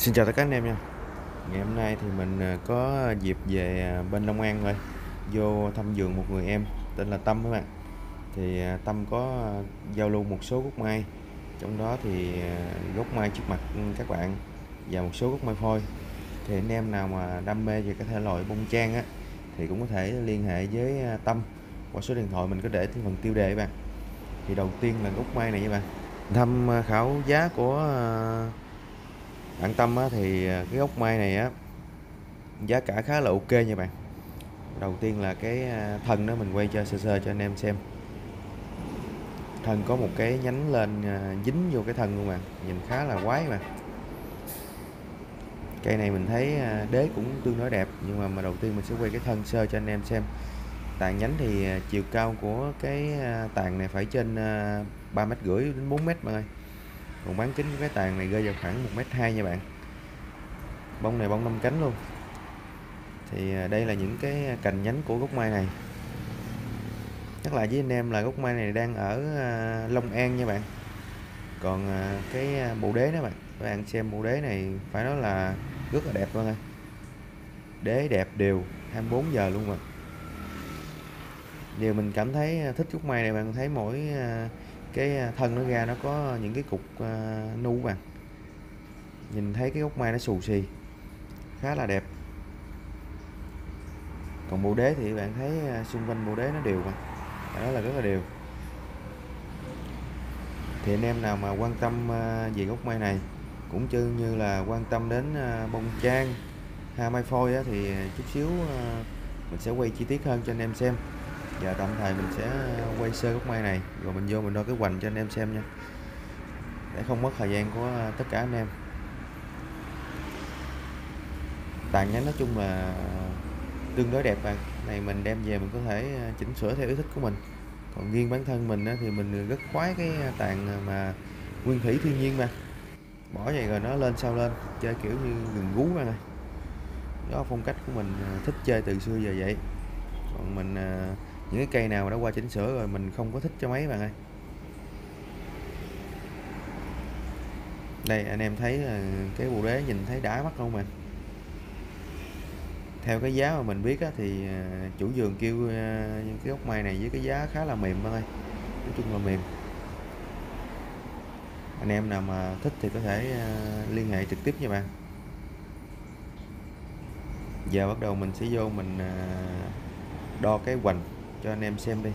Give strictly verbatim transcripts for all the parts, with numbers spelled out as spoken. Xin chào tất cả anh em nha. Ngày hôm nay thì mình có dịp về bên Long An rồi, vô thăm vườn một người em tên là Tâm các bạn. Thì Tâm có giao lưu một số gốc mai, trong đó thì gốc mai trước mặt các bạn và một số gốc mai phôi. Thì anh em nào mà đam mê về cái thể loại bông trang á thì cũng có thể liên hệ với Tâm qua số điện thoại mình có để trên phần tiêu đề các bạn. Thì đầu tiên là gốc mai này các bạn. Tham khảo giá của bạn Tâm á, thì cái gốc mai này á giá cả khá là ok nha bạn. Đầu tiên là cái thân đó, mình quay cho sơ sơ cho anh em xem. Thân có một cái nhánh lên dính vô cái thân luôn bạn, nhìn khá là quái mà. Cây này mình thấy đế cũng tương đối đẹp, nhưng mà mà đầu tiên mình sẽ quay cái thân sơ cho anh em xem. Tàn nhánh thì chiều cao của cái tàn này phải trên ba mét rưỡi đến bốn mét mọi người. Còn bán kính của cái tàn này rơi vào khoảng một mét hai nha bạn. Bông này bông năm cánh luôn. Thì đây là những cái cành nhánh của gốc mai này. Nhắc lại với anh em là gốc mai này đang ở Long An nha bạn. Còn cái bộ đế đó bạn, các bạn xem bộ đế này phải nói là rất là đẹp luôn nha. Đế đẹp đều hai mươi bốn giờ luôn mà. Điều mình cảm thấy thích gốc mai này bạn, thấy mỗi cái thân nó ra nó có những cái cục nu bạn. Nhìn thấy cái gốc mai nó xù xì, khá là đẹp. Còn bộ đế thì bạn thấy xung quanh bộ đế nó đều mà, đó là rất là đều. Thì anh em nào mà quan tâm về gốc mai này cũng như là quan tâm đến bông trang, hoa mai phôi á, thì chút xíu mình sẽ quay chi tiết hơn cho anh em xem. Và tạm thời mình sẽ quay sơ gốc mai này rồi mình vô mình đo cái hoành cho anh em xem nha, để không mất thời gian của tất cả anh em. Tàn nhánh nói chung là tương đối đẹp bạn. Này mình đem về mình có thể chỉnh sửa theo ý thích của mình. Còn riêng bản thân mình thì mình rất khoái cái tàn mà nguyên thủy thiên nhiên mà, bỏ vậy rồi nó lên sao lên, chơi kiểu như gừng gú ra này. Đó, phong cách của mình thích chơi từ xưa giờ vậy. Còn mình những cái cây nào đã qua chỉnh sửa rồi mình không có thích cho mấy bạn ơi. Đây anh em thấy là cái bộ đế nhìn thấy đã mắt không mà. Theo cái giá mà mình biết á, thì chủ vườn kêu những cái gốc mai này với cái giá khá là mềm bạn ơi. Nói chung là mềm. Anh em nào mà thích thì có thể liên hệ trực tiếp nha bạn. Giờ bắt đầu mình sẽ vô mình đo cái hoành cho anh em xem đi.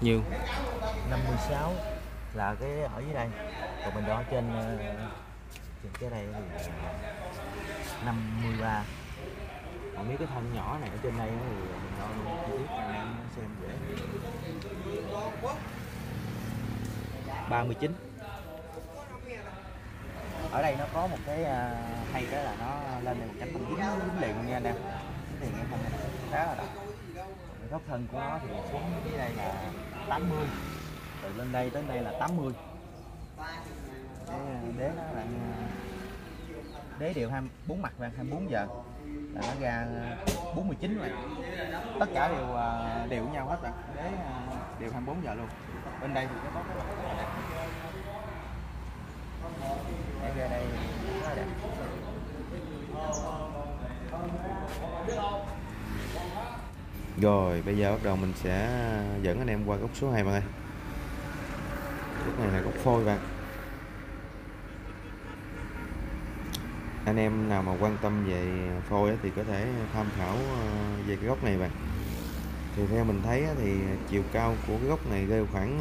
Nhiều năm mươi sáu là cái ở dưới đây. Còn mình đo trên, trên cái này thì năm mươi ba. Còn mấy cái thân nhỏ này ở trên đây thì mình đo luôn chi tiết anh em xem dễ. ba mươi chín. Ở đây nó có một cái uh, hay cái là nó lên một chấm dính dính liền nha anh em. Dính liền em không khá là đậm. Góc thân của nó thì xuống dưới đây là tám mươi. Từ lên đây tới đây là tám mươi. Cái đế nó là đế đều hai mươi bốn mặt và hai mươi bốn giờ. Là nó ra bốn mươi chín rồi. Tất cả đều uh, đều nhau hết rồi. Đế uh, đều hai mươi bốn giờ luôn. Bên đây thì nó có cái mặt đẹp. Đây ra đây rất là đẹp. Rồi bây giờ bắt đầu mình sẽ dẫn anh em qua gốc số hai bạn ơi. Gốc này là gốc phôi bạn. Anh em nào mà quan tâm về phôi thì có thể tham khảo về cái gốc này bạn. Thì theo mình thấy thì chiều cao của cái gốc này rơi khoảng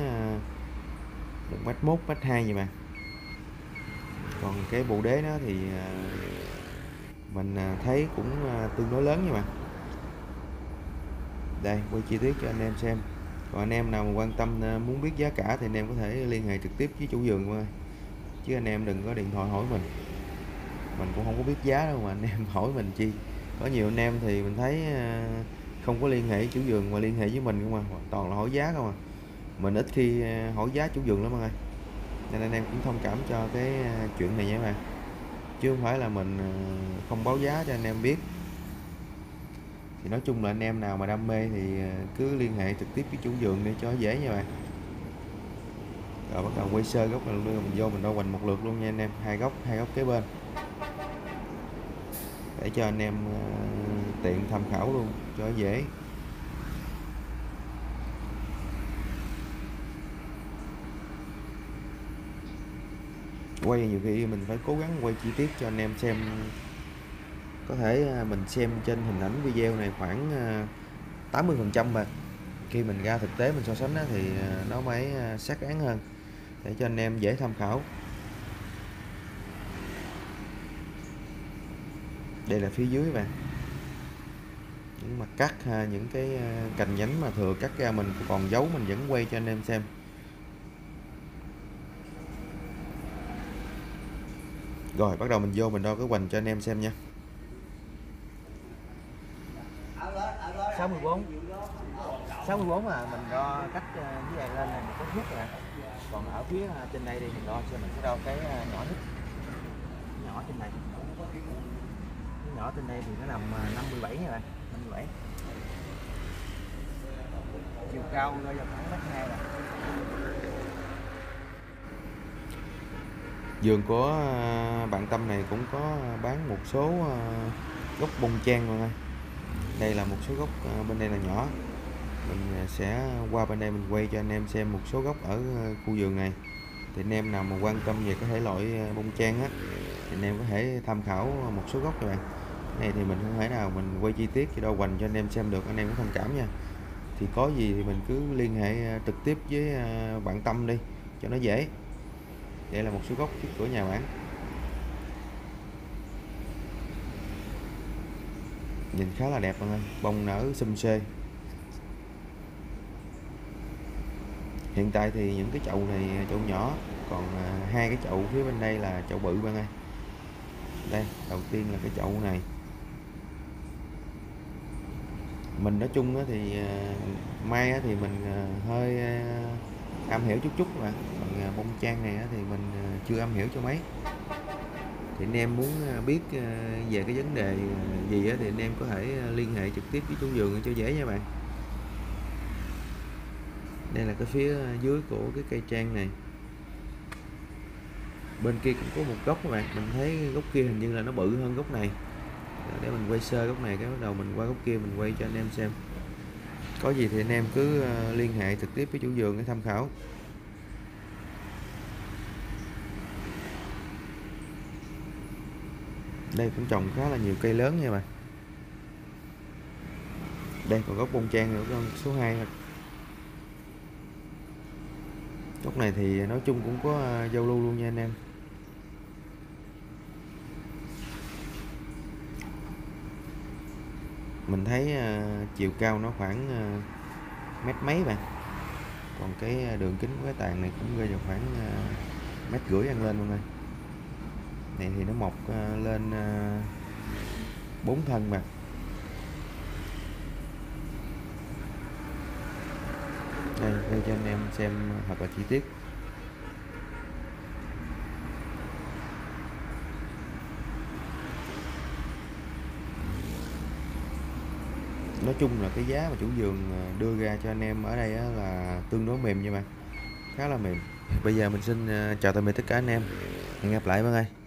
một mét một, một mét hai vậy mà. Còn cái bộ đế nó thì mình thấy cũng tương đối lớn nha bạn. Đây quay chi tiết cho anh em xem. Còn anh em nào mà quan tâm muốn biết giá cả thì anh em có thể liên hệ trực tiếp với chủ vườn thôi. Chứ anh em đừng có điện thoại hỏi mình. Mình cũng không có biết giá đâu mà anh em hỏi mình chi. Có nhiều anh em thì mình thấy không có liên hệ chủ vườn mà liên hệ với mình không à, toàn là hỏi giá không à. Mình ít khi hỏi giá chủ vườn lắm mọi người. Nên anh em cũng thông cảm cho cái chuyện này nha bạn. Chứ không phải là mình không báo giá cho anh em biết. Thì nói chung là anh em nào mà đam mê thì cứ liên hệ trực tiếp với chủ vườn để cho dễ nha bạn. Rồi bắt đầu quay sơ gốc mình, mình vô mình đo hoành một lượt luôn nha anh em, hai góc hai góc kế bên để cho anh em tiện tham khảo luôn cho dễ. Quay nhiều khi mình phải cố gắng quay chi tiết cho anh em xem, có thể mình xem trên hình ảnh video này khoảng tám mươi phần trăm, mà khi mình ra thực tế mình so sánh thì nó mới xác đáng hơn để cho anh em dễ tham khảo. Đây là phía dưới bạn, những mặt cắt, những cái cành nhánh mà thừa cắt ra mình còn giấu mình vẫn quay cho anh em xem. Rồi bắt đầu mình vô mình đo cái hoành cho anh em xem nha. Sáu mươi bốn mà mình đo cách dưới này lên này mình có thước nè, còn ở phía trên đây thì mình đo cho mình sẽ đo cái nhỏ nhất, nhỏ trên này, cái nhỏ trên đây thì nó nằm năm mươi bảy nha bạn, năm mươi bảy. Chiều cao rơi vào khoảng mét hai nè. Vườn của bạn Tâm này cũng có bán một số gốc bông trang rồi nè. Đây là một số gốc, bên đây là nhỏ. Mình sẽ qua bên đây mình quay cho anh em xem một số gốc ở khu vườn này. Thì anh em nào mà quan tâm về cái thể loại bông trang á, anh em có thể tham khảo một số gốc các bạn. Cái này thì mình không thể nào mình quay chi tiết cho đâu hoành cho anh em xem được, anh em có thông cảm nha. Thì có gì thì mình cứ liên hệ trực tiếp với bạn Tâm đi cho nó dễ. Đây là một số gốc trước cửa nhà bạn. Nhìn khá là đẹp mọi người, bông nở sum xê. Hiện tại thì những cái chậu này chậu nhỏ, còn hai cái chậu phía bên đây là chậu bự bạn ơi. Đây, đầu tiên là cái chậu này. Mình nói chung thì mai thì mình hơi am hiểu chút chút mà, còn bông trang này thì mình chưa am hiểu cho mấy. Thì anh em muốn biết về cái vấn đề gì thì anh em có thể liên hệ trực tiếp với chủ vườn cho dễ nha bạn. Đây là cái phía dưới của cái cây trang này. Bên kia cũng có một gốc các bạn, mình thấy gốc kia hình như là nó bự hơn gốc này. Để mình quay sơ gốc này, cái bắt đầu mình qua gốc kia mình quay cho anh em xem. Có gì thì anh em cứ liên hệ trực tiếp với chủ vườn để tham khảo. Đây cũng trồng khá là nhiều cây lớn nha bạn. Đây còn gốc bông trang nữa, con số hai thôi. Gốc này thì nói chung cũng có giao lưu luôn nha anh em. Mình thấy chiều cao nó khoảng mét mấy bạn, còn cái đường kính của cái tàn này cũng rơi vào khoảng mét rưỡi ăn lên luôn này. Này thì nó mọc lên bốn thân mà. Đây, đây cho anh em xem thật là chi tiết. Nói chung là cái giá mà chủ vườn đưa ra cho anh em ở đây là tương đối mềm nha bạn, khá là mềm. Bây giờ mình xin chào tạm biệt tất cả anh em, hẹn gặp lại mọi người.